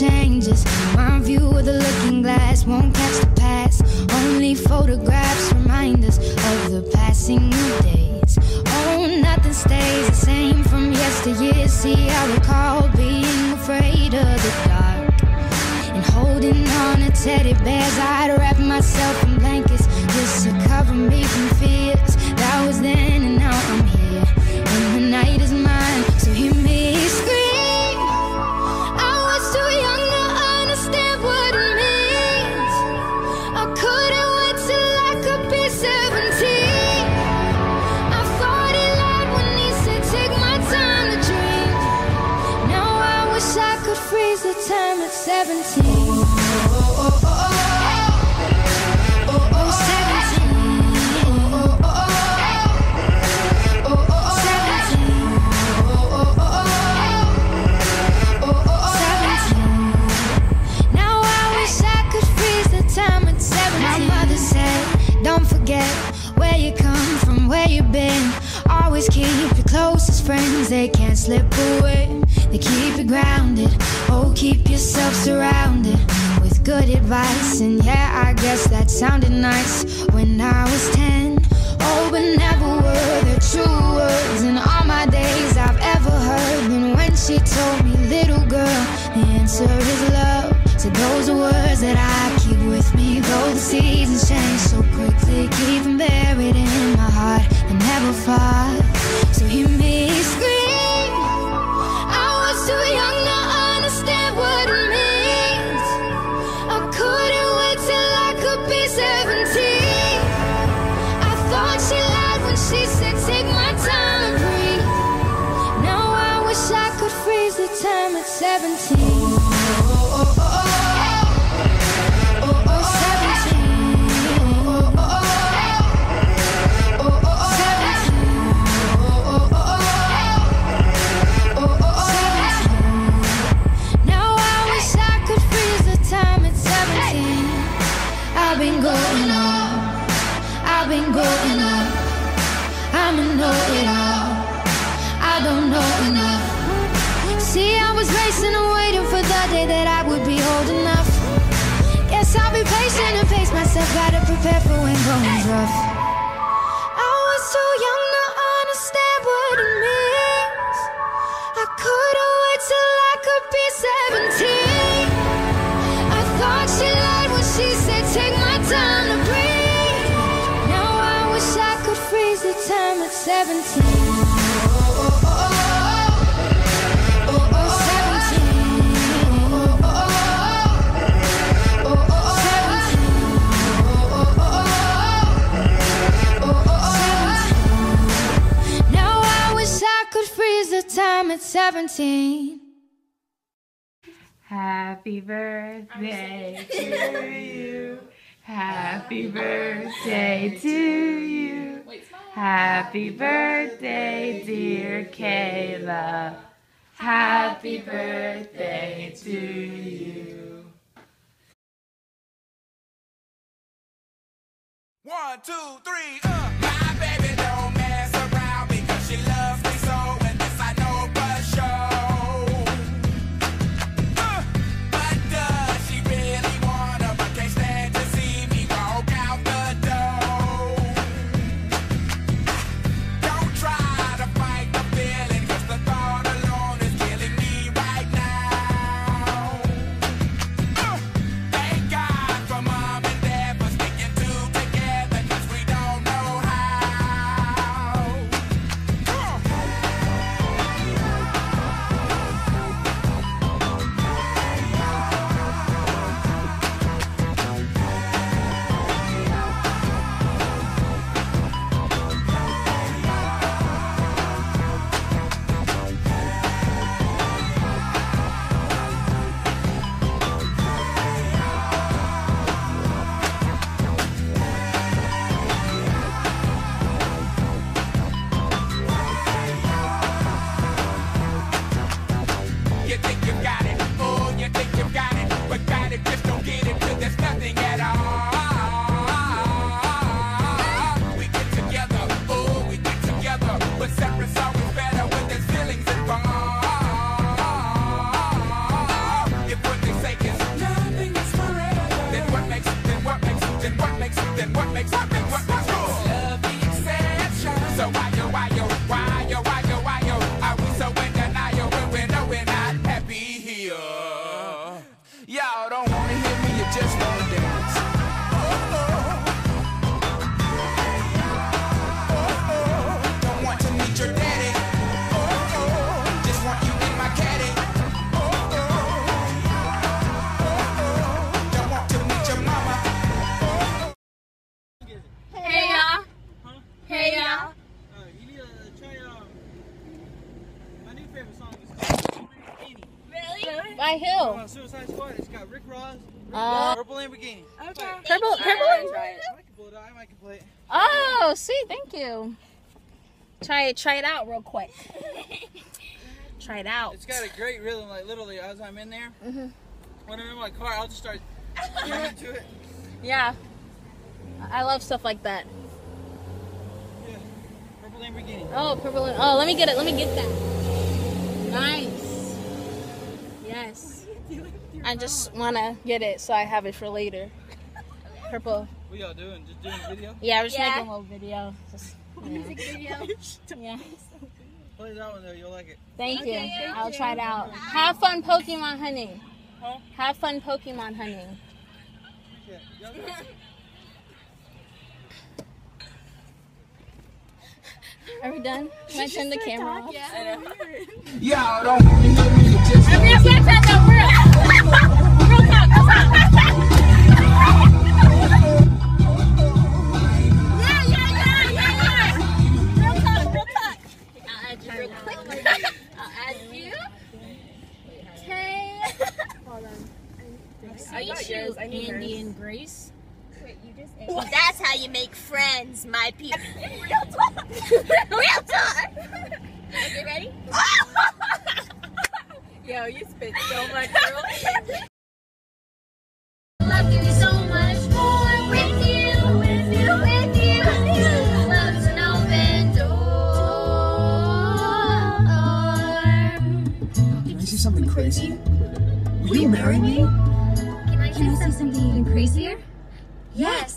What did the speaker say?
changes. My view of the looking glass won't catch the past. Only photographs remind us of the passing days. Oh, nothing stays the same from yesteryear. See, I recall being afraid of the dark and holding on to teddy bears. I'd wrap myself in blankets just to cover me from fears. That was then, and now I'm here, and the night is mine, so hear me scream. I was too young to understand what it means. I couldn't wait till I could be 17. I thought he lied when he said take my time to dream. Now I wish I could freeze the time at 17. Always keep your closest friends, they can't slip away. They keep you grounded, oh, keep yourself surrounded with good advice. And yeah, I guess that sounded nice when I was 10. Oh, but never were the true words in all my days I've ever heard. And when she told me, little girl, the answer is love. So those are words that I keep with me, though the seasons change so quickly. Keep them buried in my heart, I never fought. So hear me scream, I was too young to understand what it means. I couldn't wait till I could be 17. I thought she lied when she said take my time and breathe. Now I wish I could freeze the time at 17. Happy birthday to you. Happy birthday to you. Happy birthday, dear Kayla. Happy birthday to you. 1, 2, 3, My baby don't mess around because she loves me so. Sky Hill. Suicide Squad. It's got Rick Ross. Purple Lamborghini. Okay. Purple Lamborghini. I can pull it out. I might can play it. Oh, sweet. Thank you. Try it out real quick. Try it out. It's got a great rhythm. Like literally, as I'm in there, when I'm in my car, I'll just start jamming to it. Yeah. I love stuff like that. Yeah. Purple Lamborghini. Oh, purple. Oh, let me get it. Let me get that. Nice. Yes. I just wanna get it so I have it for later. Purple. What y'all doing? Just doing a video? Yeah, we're just making a little video. Just, music video. Yeah. Play that one though, you'll like it. Thank you. I'll try it out. Bye. Have fun Pokemon hunting. Huh? Have fun Pokemon hunting. Yeah. Are we done? Can I turn the camera off? Yeah. I know. Are you sure Andy and Grace? Wait, you just ate. Well, that's how you make friends, my people. Real talk. Real talk. Okay, ready? Yo, you spit so much, girl. Love you so much more with you, with you, with you. Love's an open door. Can I see something crazy? Will you marry me? Can I see something even crazier? Yes.